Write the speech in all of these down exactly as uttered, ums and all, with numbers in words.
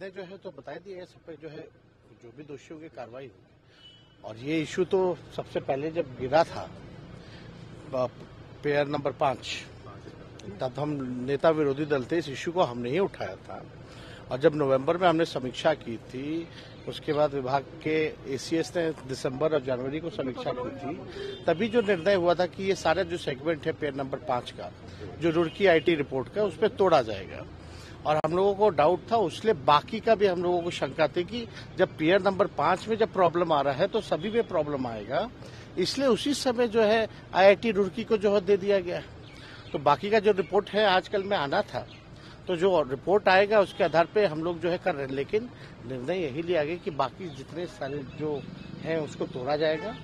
ने जो है तो बता दिया है सब पे जो है जो भी दोषियों की कार्रवाई होगी। और ये इशू तो सबसे पहले जब गिरा था पेयर नंबर पांच, तब हम नेता विरोधी दल थे, इस इशू को हमने ही उठाया था। और जब नवंबर में हमने समीक्षा की थी, उसके बाद विभाग के एसीएस ने दिसंबर और जनवरी को समीक्षा की थी, तभी जो निर्णय हुआ था कि ये सारा जो सेगमेंट है पेयर नंबर पांच का जो रुड़की आईटी रिपोर्ट का, उस पर तोड़ा जाएगा। और हम लोगों को डाउट था, उसलिए बाकी का भी हम लोगों को शंका थी कि जब पेयर नंबर पांच में जब प्रॉब्लम आ रहा है तो सभी में प्रॉब्लम आएगा, इसलिए उसी समय जो है आईआईटी रुड़की को जो है दे दिया गया। तो बाकी का जो रिपोर्ट है आजकल में आना था, तो जो रिपोर्ट आएगा उसके आधार पे हम लोग जो है कर रहे हैं। लेकिन निर्णय यही लिया गया कि बाकी जितने सारे जो हैं उसको तोड़ा जाएगा,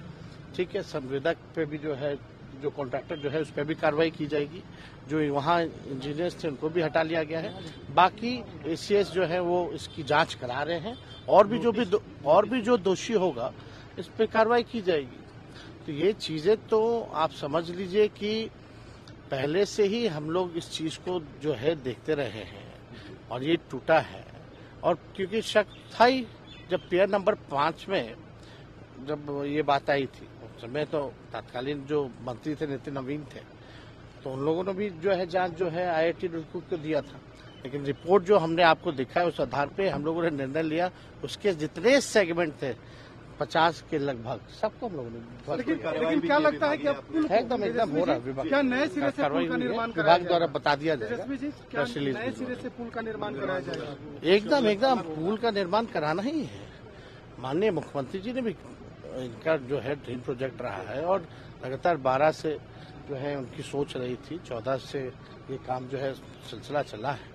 ठीक है। संवेदक पे भी जो है, जो कॉन्ट्रैक्टर जो है उस पर भी कार्रवाई की जाएगी, जो वहाँ इंजीनियर्स थे उनको भी हटा लिया गया है। बाकी एसीएस जो है वो इसकी जांच करा रहे हैं, और भी जो भी और भी जो दोषी होगा इस पर कार्रवाई की जाएगी। तो ये चीजें तो आप समझ लीजिए कि पहले से ही हम लोग इस चीज को जो है देखते रहे हैं, और ये टूटा है। और क्योंकि शक था ही, जब पेयर नंबर पांच में जब ये बात आई थी, उस समय तो तत्कालीन जो मंत्री थे नितिन नवीन थे, तो उन लोगों ने भी जो है जांच जो है आईआईटी रुड़की को दिया था। लेकिन रिपोर्ट जो हमने आपको दिखा है उस आधार पे हम लोगों ने निर्णय लिया, उसके जितने सेगमेंट थे पचास के लगभग सबको हम लोगों ने। लेकिन, लेकिन क्या लगता है कि एकदम एकदम हो रहा है, क्या नए सिरे से पुल का निर्माण विभाग द्वारा बता दिया जाएगा, नए सिरे से पुल का निर्माण कराया जाएगा। एकदम एकदम पुल का निर्माण कराना ही है। माननीय मुख्यमंत्री जी ने भी इनका जो है ड्रीम प्रोजेक्ट रहा है, और लगातार बारह से जो है उनकी सोच रही थी, चौदह से ये काम जो है सिलसिला चला है।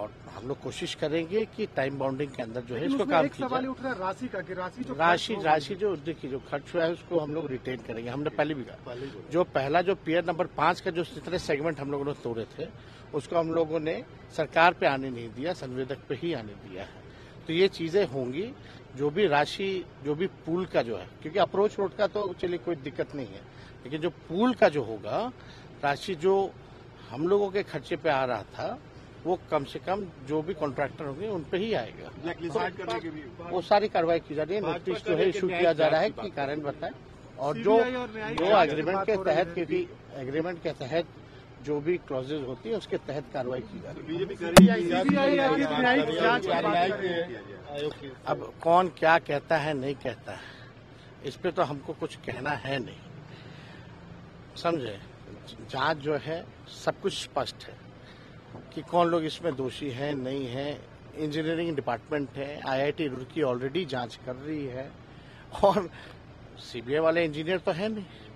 और हम लोग कोशिश करेंगे कि टाइम बाउंडिंग के अंदर जो है इसको काम किया जाए। राशि का कि राशि जो राशि राशि जो देखिए जो खर्च हुआ है उसको हम लोग रिटेन करेंगे। हमने पहले भी कहा, जो पहला जो पेयर नंबर पांच का जो जितने सेगमेंट हम लोगों ने तोड़े थे उसको हम लोगों ने सरकार पे आने नहीं दिया, संवेदक पे ही आने दिया है। तो ये चीजें होंगी, जो भी राशि जो भी पुल का जो है, क्योंकि अप्रोच रोड का तो चलिए कोई दिक्कत नहीं है, लेकिन जो पुल का जो होगा राशि जो हम लोगों के खर्चे पे आ रहा था वो कम से कम जो भी कॉन्ट्रैक्टर होंगे उन पे ही आएगा। तो वो सारी कार्रवाई की जा रही है, नोटिस जो है इशू किया जा रहा है कि कारण बताएं। और जो जो एग्रीमेंट के तहत क्योंकि एग्रीमेंट के तहत जो भी क्लॉजेज होती है उसके तहत कार्रवाई की जा रही है। अब कौन क्या कहता है नहीं कहता है इस पे तो हमको कुछ कहना है नहीं, समझे। जांच जो है सब कुछ स्पष्ट है कि कौन लोग इसमें दोषी हैं नहीं हैं। इंजीनियरिंग डिपार्टमेंट है, आईआईटी रुड़की ऑलरेडी जांच कर रही है, और सीबीआई वाले इंजीनियर तो है नहीं,